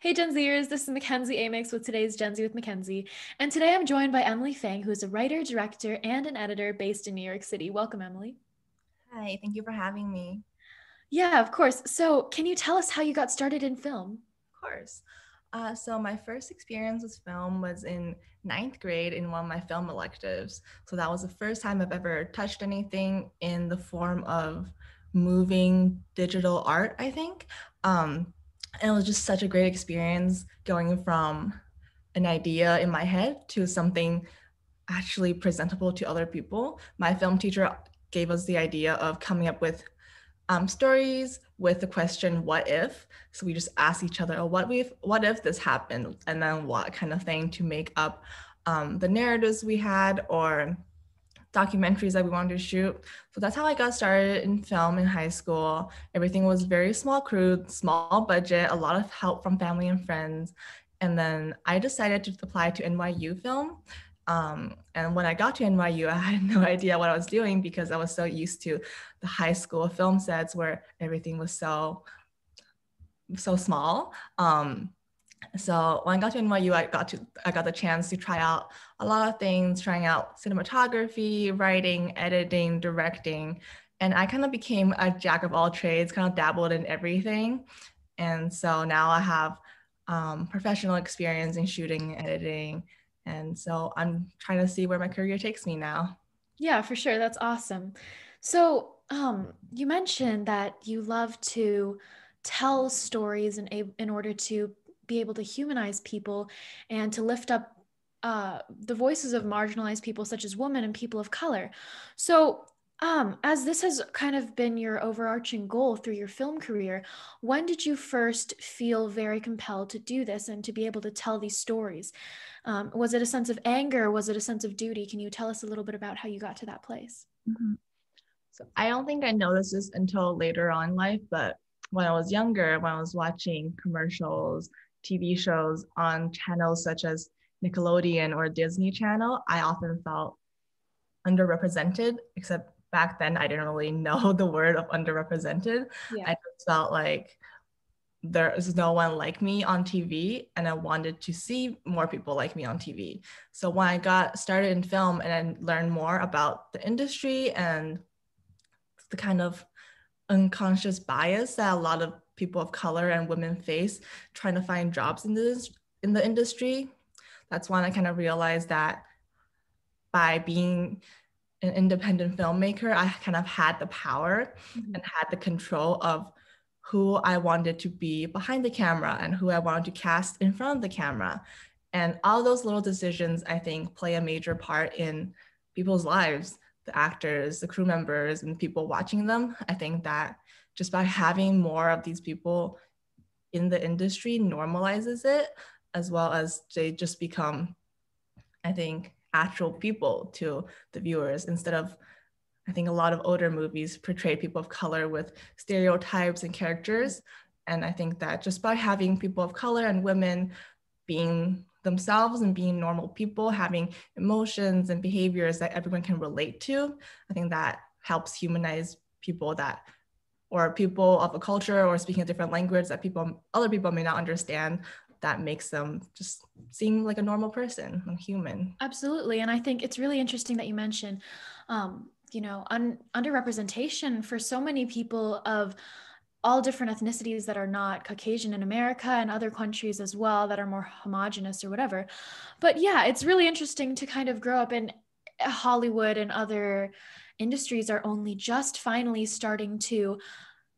Hey Gen Zers, this is Mackenzie Amyx with today's Gen Z with Mackenzie, and today I'm joined by Emily Feng, who is a writer, director, and an editor based in New York City. Welcome, Emily. Hi, thank you for having me. Yeah, of course. So can you tell us how you got started in film? Of course. So my first experience with film was in 9th grade in one of my film electives. So that was the first time I've ever touched anything in the form of moving digital art, I think. And it was just such a great experience going from an idea in my head to something actually presentable to other people. My film teacher gave us the idea of coming up with stories with the question, what if? So we just asked each other, oh, what if this happened? And then what kind of thing to make up the narratives we had or documentaries that we wanted to shoot. So that's how I got started in film in high school. Everything was very small crew, small budget, a lot of help from family and friends. And then I decided to apply to NYU film. And when I got to NYU, I had no idea what I was doing because I was so used to the high school film sets where everything was so small. So when I got to NYU, I got the chance to try out a lot of things, trying out cinematography, writing, editing, directing. And I kind of became a jack of all trades, kind of dabbled in everything. And so now I have professional experience in shooting and editing. And so I'm trying to see where my career takes me now. Yeah, for sure. That's awesome. So you mentioned that you love to tell stories in order to be able to humanize people and to lift up the voices of marginalized people such as women and people of color. So as this has kind of been your overarching goal through your film career, when did you first feel very compelled to do this and to be able to tell these stories? Was it a sense of anger? Was it a sense of duty? Can you tell us a little bit about how you got to that place? Mm-hmm. So I don't think I noticed this until later on in life, but when I was younger, when I was watching commercials, TV shows on channels such as Nickelodeon or Disney Channel, I often felt underrepresented, except back then I didn't really know the word of underrepresented. Yeah. I just felt like there is no one like me on TV, and I wanted to see more people like me on TV. So when I got started in film and I learned more about the industry and the kind of unconscious bias that a lot of people of color and women face trying to find jobs in the industry. That's when I kind of realized that by being an independent filmmaker, I kind of had the power and had the control of who I wanted to be behind the camera and who I wanted to cast in front of the camera. And all those little decisions, I think, play a major part in people's lives, the actors, the crew members, and people watching them. I think that just by having more of these people in the industry normalizes it, as well as they just become, I think, actual people to the viewers instead of, I think a lot of older movies portray people of color with stereotypes and characters. And I think that just by having people of color and women being themselves and being normal people, having emotions and behaviors that everyone can relate to, I think that helps humanize people that or people of a culture or speaking a different language that other people may not understand, that makes them just seem like a normal person, a human. Absolutely. And I think it's really interesting that you mentioned, underrepresentation for so many people of all different ethnicities that are not Caucasian in America and other countries as well that are more homogenous or whatever. But yeah, it's really interesting to kind of grow up in Hollywood and other industries are only just finally starting to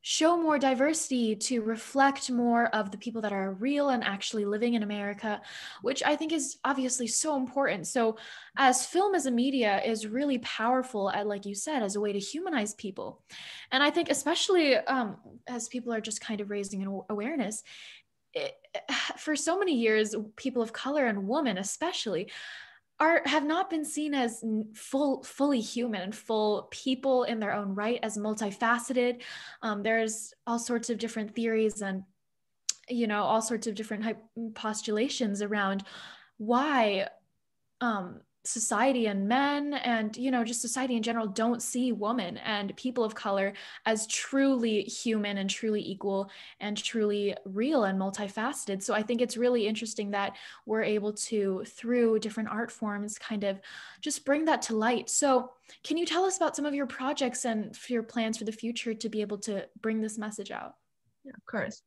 show more diversity to reflect more of the people that are real and actually living in America, which I think is obviously so important. So as film as a media is really powerful at, like you said, as a way to humanize people. And I think especially as people are just kind of raising an awareness, for so many years, people of color and women especially have not been seen as fully human and full people in their own right, as multifaceted. There's all sorts of different theories and, all sorts of different postulations around why society and men and, you know, just society in general don't see women and people of color as truly human and truly equal and truly real and multifaceted. So I think it's really interesting that we're able to, through different art forms, kind of just bring that to light. So can you tell us about some of your projects and your plans for the future to be able to bring this message out? Yeah, of course.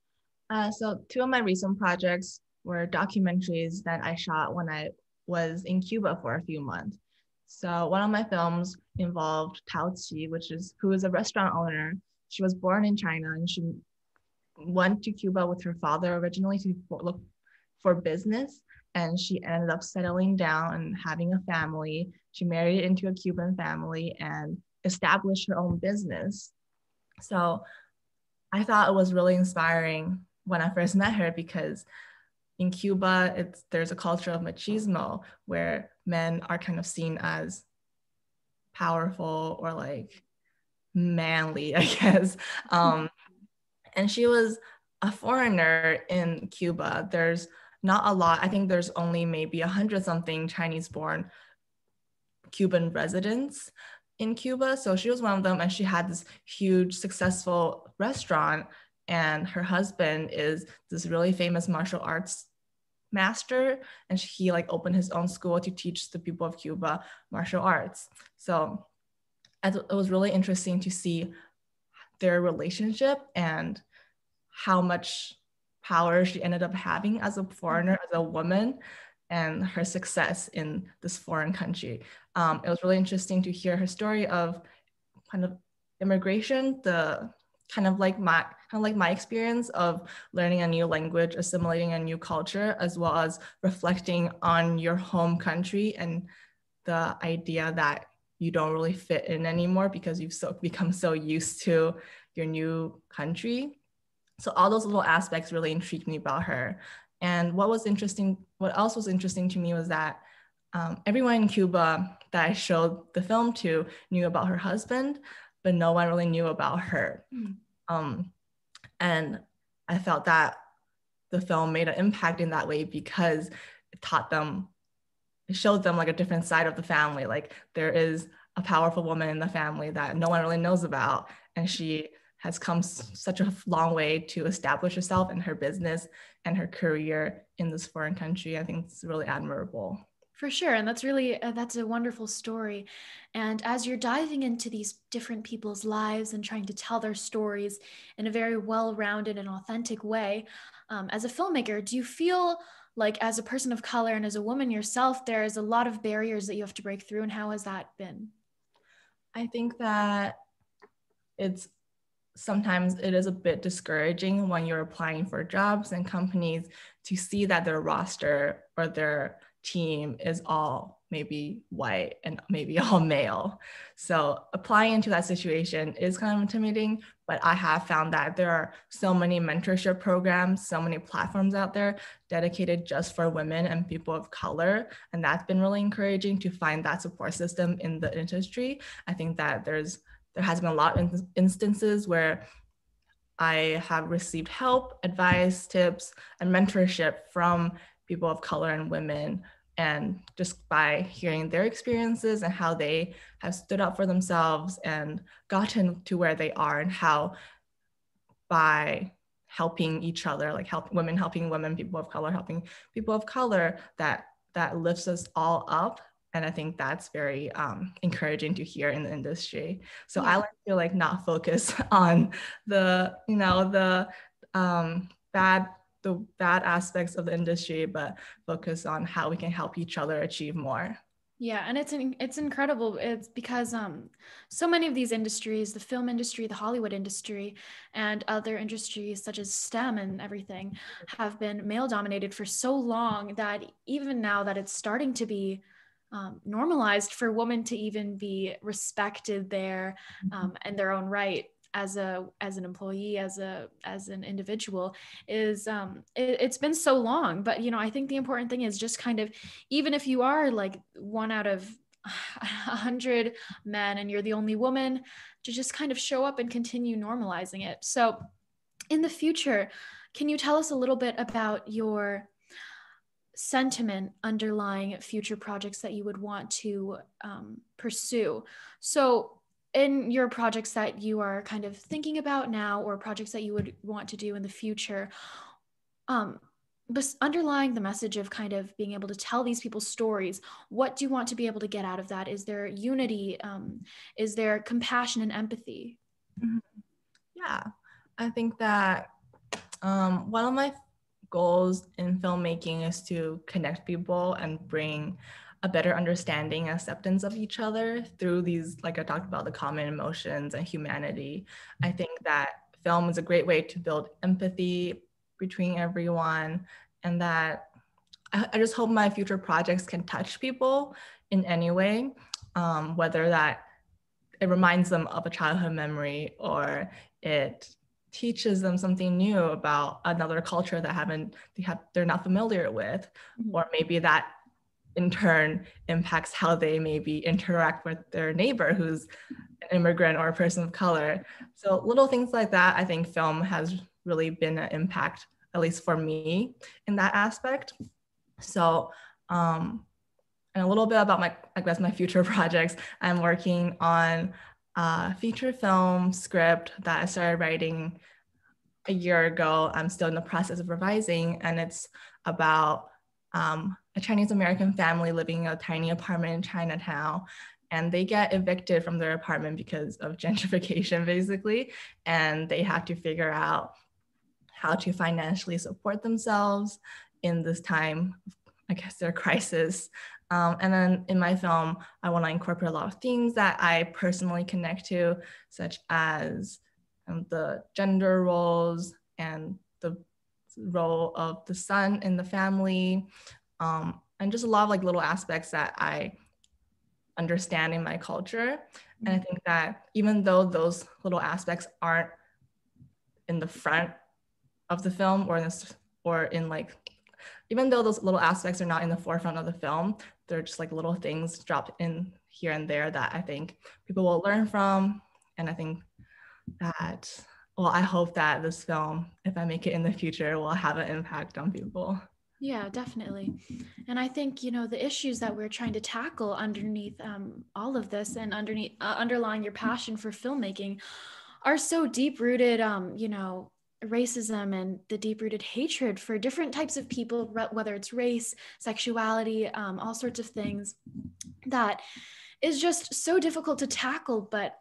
So two of my recent projects were documentaries that I shot when I was in Cuba for a few months. So one of my films involved Tao Chi, who is a restaurant owner. She was born in China and she went to Cuba with her father originally to look for business. And she ended up settling down and having a family. She married into a Cuban family and established her own business. So I thought it was really inspiring when I first met her, because in Cuba, there's a culture of machismo where men are kind of seen as powerful or like manly, I guess. And she was a foreigner in Cuba. There's not a lot. I think there's only maybe 100-something Chinese-born Cuban residents in Cuba. So she was one of them, and she had this huge, successful restaurant. And her husband is this really famous martial arts master, and he like opened his own school to teach the people of Cuba martial arts. So it was really interesting to see their relationship and how much power she ended up having as a foreigner, as a woman, and her success in this foreign country. It was really interesting to hear her story of kind of immigration, kind of like my experience of learning a new language, assimilating a new culture, as well as reflecting on your home country and the idea that you don't really fit in anymore because you've become so used to your new country. So all those little aspects really intrigued me about her. And what else was interesting to me was that everyone in Cuba that I showed the film to knew about her husband, but no one really knew about her. And I felt that the film made an impact in that way because it showed them like a different side of the family. Like there is a powerful woman in the family that no one really knows about. And she has come such a long way to establish herself and her business and her career in this foreign country. I think it's really admirable. For sure. And that's really, that's a wonderful story. And as you're diving into these different people's lives and trying to tell their stories in a very well-rounded and authentic way, as a filmmaker, do you feel like as a person of color and as a woman yourself, there is a lot of barriers that you have to break through? And how has that been? I think that sometimes it is a bit discouraging when you're applying for jobs and companies to see that their roster or their team is all maybe white and maybe all male. So applying into that situation is kind of intimidating, but I have found that there are so many mentorship programs, so many platforms out there dedicated just for women and people of color. And that's been really encouraging to find that support system in the industry. I think that there has been a lot of instances where I have received help, advice, tips, and mentorship from people of color and women, and just by hearing their experiences and how they have stood up for themselves and gotten to where they are, and how by helping each other, like women helping women, people of color helping people of color, that lifts us all up. And I think that's very encouraging to hear in the industry. So yeah. I like to not focus on the bad aspects of the industry, but focus on how we can help each other achieve more. Yeah, and it's incredible. It's because so many of these industries, the film industry, the Hollywood industry, and other industries such as STEM and everything, have been male dominated for so long that even now that it's starting to be normalized for women to even be respected there in their own right, as an employee, as an individual, is it's been so long. But I think the important thing is just kind of, even if you are like 1 out of 100 men and you're the only woman, to just kind of show up and continue normalizing it. So in the future, can you tell us a little bit about your sentiment underlying future projects that you would want to pursue. So in your projects that you are kind of thinking about now, or projects that you would want to do in the future, but underlying the message of kind of being able to tell these people's stories, what do you want to be able to get out of that? Is there unity? Is there compassion and empathy? Mm-hmm. Yeah, I think that one of my goals in filmmaking is to connect people and bring a better understanding and acceptance of each other through these, like I talked about, the common emotions and humanity. I think that film is a great way to build empathy between everyone, and that I just hope my future projects can touch people in any way, whether that it reminds them of a childhood memory or it teaches them something new about another culture that they're not familiar with, or maybe that in turn impacts how they maybe interact with their neighbor who's an immigrant or a person of color. So little things like that, I think film has really been an impact, at least for me, in that aspect. So, and a little bit about my future projects. I'm working on a feature film script that I started writing a year ago. I'm still in the process of revising, and it's about a Chinese American family living in a tiny apartment in Chinatown, and they get evicted from their apartment because of gentrification, basically, and they have to figure out how to financially support themselves in this time, I guess, their crisis. And then in my film, I want to incorporate a lot of themes that I personally connect to, such as the gender roles and the role of the son in the family, and just a lot of like little aspects that I understand in my culture. And I think that even though those little aspects aren't in the front of the film even though those little aspects are not in the forefront of the film, they're just like little things dropped in here and there that I think people will learn from. And I think that, well, I hope that this film, if I make it in the future, will have an impact on people. Yeah, definitely. And I think, you know, the issues that we're trying to tackle underneath all of this and underlying your passion for filmmaking are so deep-rooted, you know, racism and the deep-rooted hatred for different types of people, whether it's race, sexuality, all sorts of things that is just so difficult to tackle. But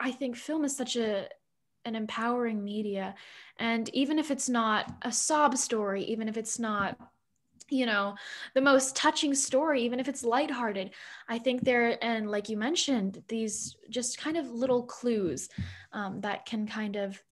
I think film is such an empowering media. And even if it's not a sob story, even if it's not, you know, the most touching story, even if it's lighthearted, I think and like you mentioned, these just kind of little clues that can kind of